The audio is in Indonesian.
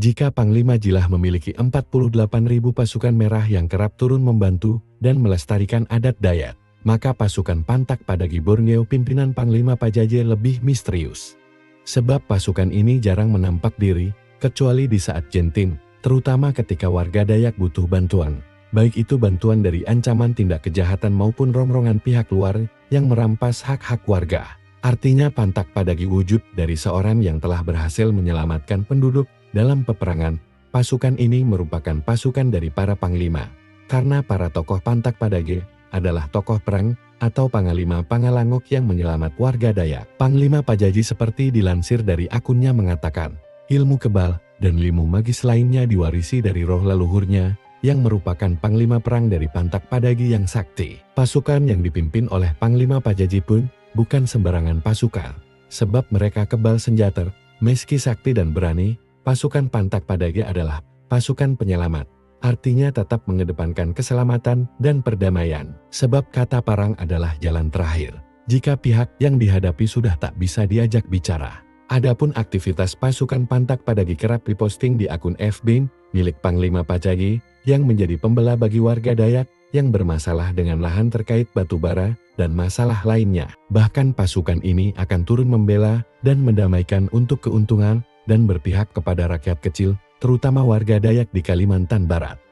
Jika Panglima Jilah memiliki 48.000 pasukan merah yang kerap turun membantu dan melestarikan adat Dayak, maka pasukan Pantak Padagi Borneo pimpinan Panglima Pajaji lebih misterius. Sebab pasukan ini jarang menampak diri, kecuali di saat genting, terutama ketika warga Dayak butuh bantuan. Baik itu bantuan dari ancaman tindak kejahatan maupun rongrongan pihak luar yang merampas hak-hak warga. Artinya Pantak Padagi wujud dari seorang yang telah berhasil menyelamatkan penduduk dalam peperangan. Pasukan ini merupakan pasukan dari para panglima, karena para tokoh Pantak Padagi adalah tokoh perang atau panglima Pangalangok yang menyelamat warga Dayak. Panglima Pajaji seperti dilansir dari akunnya mengatakan, ilmu kebal dan ilmu magis lainnya diwarisi dari roh leluhurnya, yang merupakan panglima perang dari Pantak Padagi yang sakti. Pasukan yang dipimpin oleh Panglima Pajaji pun bukan sembarangan pasukan, sebab mereka kebal senjata, meski sakti dan berani. Pasukan Pantak Padagi adalah pasukan penyelamat, artinya tetap mengedepankan keselamatan dan perdamaian. Sebab kata parang adalah jalan terakhir, jika pihak yang dihadapi sudah tak bisa diajak bicara. Adapun aktivitas pasukan Pantak Padagi kerap diposting di akun FB milik Panglima Pajaji, yang menjadi pembela bagi warga Dayak yang bermasalah dengan lahan terkait batu bara dan masalah lainnya. Bahkan pasukan ini akan turun membela dan mendamaikan untuk keuntungan dan berpihak kepada rakyat kecil, terutama warga Dayak di Kalimantan Barat.